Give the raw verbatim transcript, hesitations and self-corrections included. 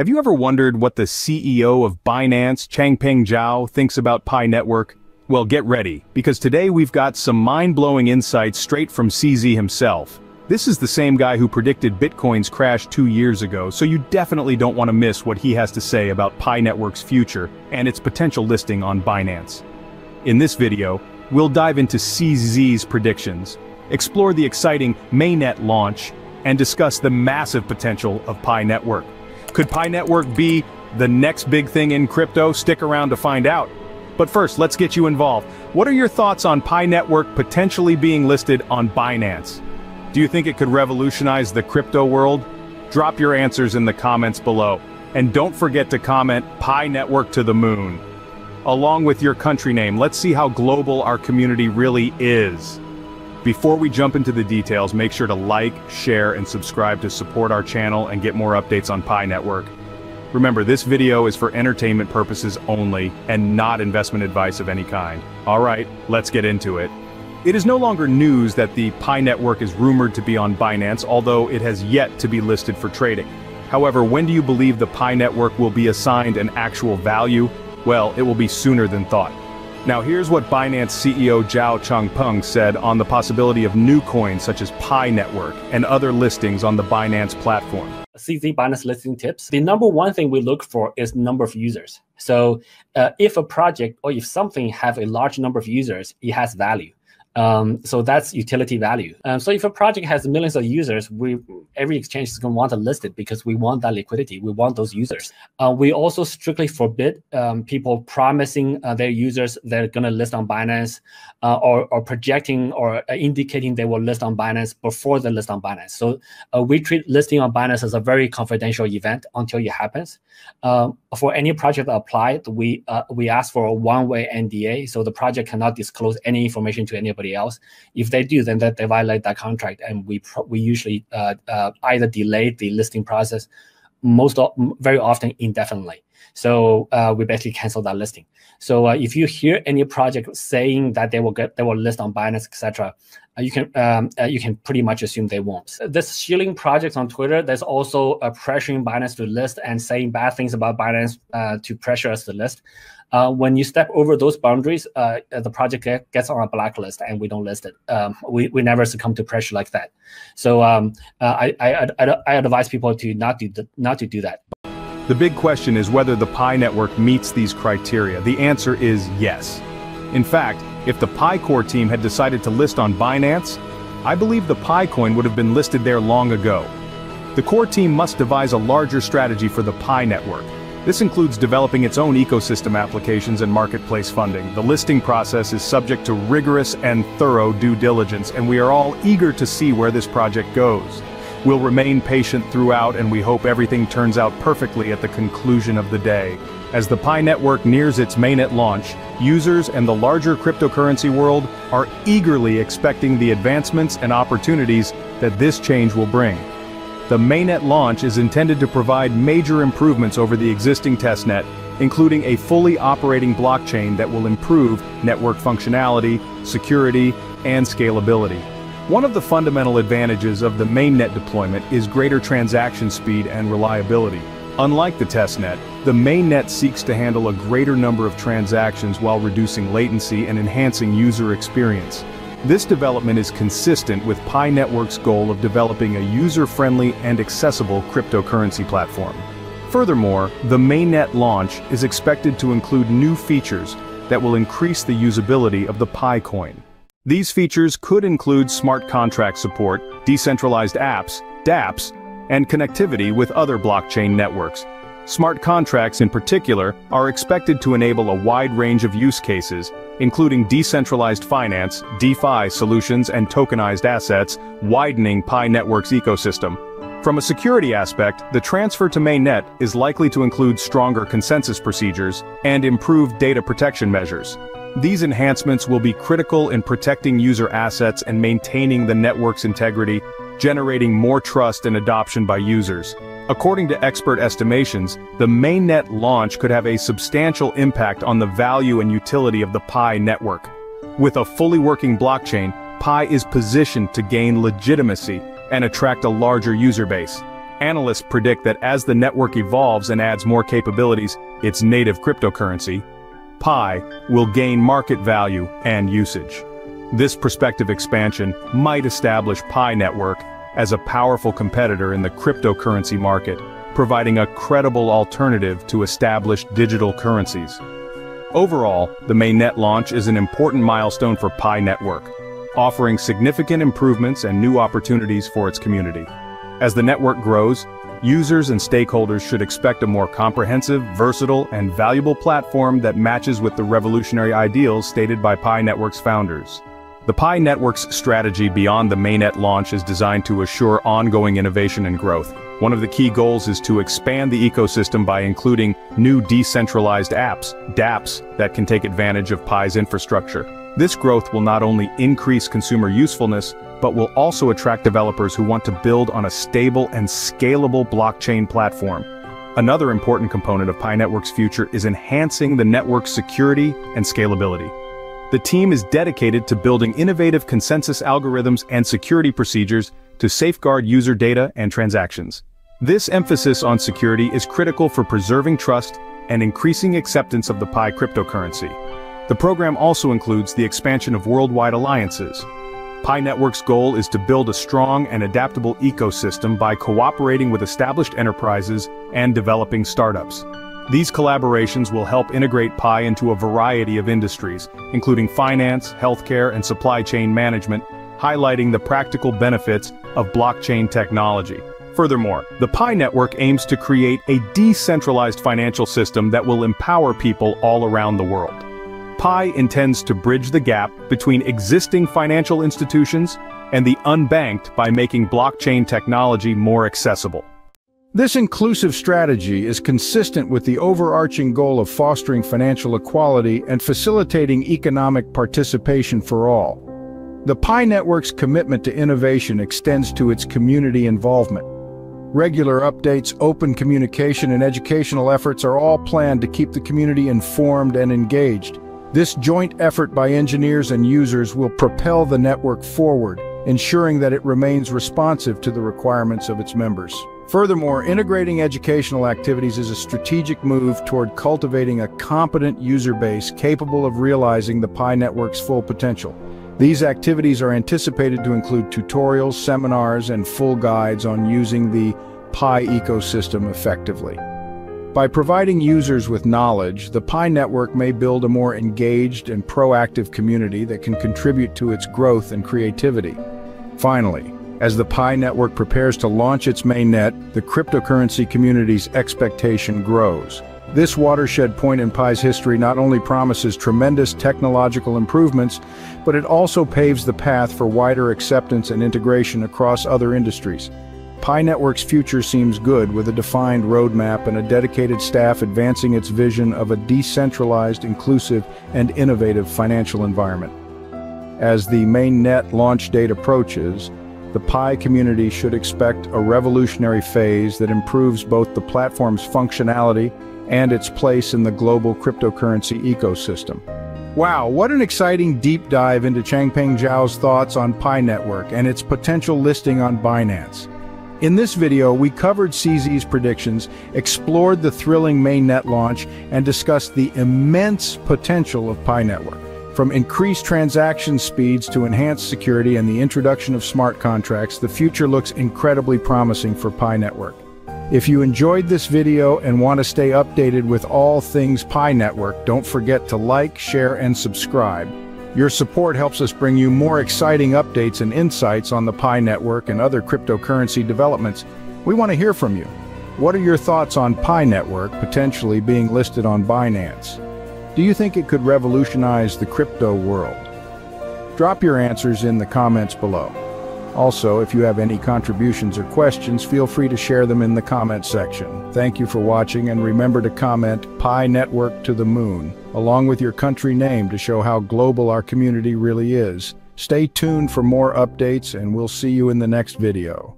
Have you ever wondered what the C E O of Binance, Changpeng Zhao, thinks about Pi Network? Well, get ready, because today we've got some mind-blowing insights straight from C Z himself. This is the same guy who predicted Bitcoin's crash two years ago, so you definitely don't want to miss what he has to say about Pi Network's future and its potential listing on Binance. In this video, we'll dive into C Z's predictions, explore the exciting Mainnet launch, and discuss the massive potential of Pi Network. Could Pi Network be the next big thing in crypto? Stick around to find out. But first, let's get you involved. What are your thoughts on Pi Network potentially being listed on Binance? Do you think it could revolutionize the crypto world? Drop your answers in the comments below. And don't forget to comment Pi Network to the moon, along with your country name. Let's see how global our community really is. Before we jump into the details, make sure to like, share, and subscribe to support our channel and get more updates on Pi Network. Remember, this video is for entertainment purposes only and not investment advice of any kind. All right, let's get into it. It is no longer news that the Pi Network is rumored to be on Binance, although it has yet to be listed for trading. However, when do you believe the Pi Network will be assigned an actual value? Well, it will be sooner than thought. Now here's what Binance C E O Zhao Changpeng said on the possibility of new coins such as Pi Network and other listings on the Binance platform. C Z Binance listing tips. The number one thing we look for is number of users. So uh, if a project or if something have a large number of users, it has value. Um, so that's utility value. Um, so if a project has millions of users, we every exchange is going to want to list it because we want that liquidity. We want those users. Uh, we also strictly forbid um, people promising uh, their users they're going to list on Binance uh, or, or projecting or indicating they will list on Binance before they list on Binance. So uh, we treat listing on Binance as a very confidential event until it happens. Um, for any project applied, we, uh, we ask for a one-way N D A, so the project cannot disclose any information to anybody else. If they do, then that they violate that contract, and we pro we usually uh, uh, either delay the listing process, most of, very often indefinitely. So uh, we basically cancel that listing. So uh, if you hear any project saying that they will get they will list on Binance, et cetera, uh, you can um, uh, you can pretty much assume they won't. This shilling project on Twitter, there's also uh, pressuring Binance to list and saying bad things about Binance uh, to pressure us to list. Uh, when you step over those boundaries, uh, the project get, gets on a blacklist, and we don't list it. Um, we we never succumb to pressure like that. So um, uh, I, I I I advise people to not do not to do that. The big question is whether the Pi Network meets these criteria. The answer is yes. In fact, if the Pi Core team had decided to list on Binance, I believe the Pi coin would have been listed there long ago. The Core team must devise a larger strategy for the Pi Network. This includes developing its own ecosystem applications and marketplace funding. The listing process is subject to rigorous and thorough due diligence, and we are all eager to see where this project goes. We'll remain patient throughout, and we hope everything turns out perfectly at the conclusion of the day. As the Pi Network nears its mainnet launch, users and the larger cryptocurrency world are eagerly expecting the advancements and opportunities that this change will bring. The mainnet launch is intended to provide major improvements over the existing testnet, including a fully operating blockchain that will improve network functionality, security, and scalability. One of the fundamental advantages of the mainnet deployment is greater transaction speed and reliability. Unlike the testnet, the mainnet seeks to handle a greater number of transactions while reducing latency and enhancing user experience. This development is consistent with Pi Network's goal of developing a user-friendly and accessible cryptocurrency platform. Furthermore, the mainnet launch is expected to include new features that will increase the usability of the Pi coin. These features could include smart contract support, decentralized apps, dApps, and connectivity with other blockchain networks. Smart contracts in particular are expected to enable a wide range of use cases, including decentralized finance, DeFi solutions, and tokenized assets, widening Pi Network's ecosystem. From a security aspect, the transfer to mainnet is likely to include stronger consensus procedures and improved data protection measures. These enhancements will be critical in protecting user assets and maintaining the network's integrity, generating more trust and adoption by users. According to expert estimations, the mainnet launch could have a substantial impact on the value and utility of the Pi Network. With a fully working blockchain, Pi is positioned to gain legitimacy and attract a larger user base. analysts predict that as the network evolves and adds more capabilities, its native cryptocurrency, Pi, will gain market value and usage. This prospective expansion might establish Pi Network as a powerful competitor in the cryptocurrency market, providing a credible alternative to established digital currencies. Overall, the mainnet launch is an important milestone for Pi Network, offering significant improvements and new opportunities for its community. As the network grows, users and stakeholders should expect a more comprehensive, versatile, and valuable platform that matches with the revolutionary ideals stated by Pi Network's founders. The Pi Network's strategy beyond the mainnet launch is designed to assure ongoing innovation and growth. One of the key goals is to expand the ecosystem by including new decentralized apps, dApps, that can take advantage of Pi's infrastructure. This growth will not only increase consumer usefulness, but will also attract developers who want to build on a stable and scalable blockchain platform. Another important component of Pi Network's future is enhancing the network's security and scalability. The team is dedicated to building innovative consensus algorithms and security procedures to safeguard user data and transactions. This emphasis on security is critical for preserving trust and increasing acceptance of the Pi cryptocurrency. The program also includes the expansion of worldwide alliances. Pi Network's goal is to build a strong and adaptable ecosystem by cooperating with established enterprises and developing startups. These collaborations will help integrate Pi into a variety of industries, including finance, healthcare, and supply chain management, highlighting the practical benefits of blockchain technology. Furthermore, the Pi Network aims to create a decentralized financial system that will empower people all around the world. Pi intends to bridge the gap between existing financial institutions and the unbanked by making blockchain technology more accessible. This inclusive strategy is consistent with the overarching goal of fostering financial equality and facilitating economic participation for all. The Pi Network's commitment to innovation extends to its community involvement. Regular updates, open communication, and educational efforts are all planned to keep the community informed and engaged. This joint effort by engineers and users will propel the network forward, ensuring that it remains responsive to the requirements of its members. Furthermore, integrating educational activities is a strategic move toward cultivating a competent user base capable of realizing the Pi Network's full potential. These activities are anticipated to include tutorials, seminars, and full guides on using the Pi ecosystem effectively. By providing users with knowledge, the Pi Network may build a more engaged and proactive community that can contribute to its growth and creativity. Finally, as the Pi Network prepares to launch its mainnet, the cryptocurrency community's expectation grows. This watershed point in Pi's history not only promises tremendous technological improvements, but it also paves the path for wider acceptance and integration across other industries. Pi Network's future seems good, with a defined roadmap and a dedicated staff advancing its vision of a decentralized, inclusive, and innovative financial environment. As the mainnet launch date approaches, the Pi community should expect a revolutionary phase that improves both the platform's functionality and its place in the global cryptocurrency ecosystem. Wow, what an exciting deep dive into Changpeng Zhao's thoughts on Pi Network and its potential listing on Binance. In this video, we covered C Z's predictions, explored the thrilling mainnet launch, and discussed the immense potential of Pi Network. From increased transaction speeds to enhanced security and the introduction of smart contracts, the future looks incredibly promising for Pi Network. If you enjoyed this video and want to stay updated with all things Pi Network, don't forget to like, share, and subscribe. Your support helps us bring you more exciting updates and insights on the Pi Network and other cryptocurrency developments. We want to hear from you. What are your thoughts on Pi Network potentially being listed on Binance? Do you think it could revolutionize the crypto world? Drop your answers in the comments below. Also, if you have any contributions or questions, feel free to share them in the comment section. Thank you for watching, and remember to comment Pi Network to the moon, along with your country name, to show how global our community really is. Stay tuned for more updates, and we'll see you in the next video.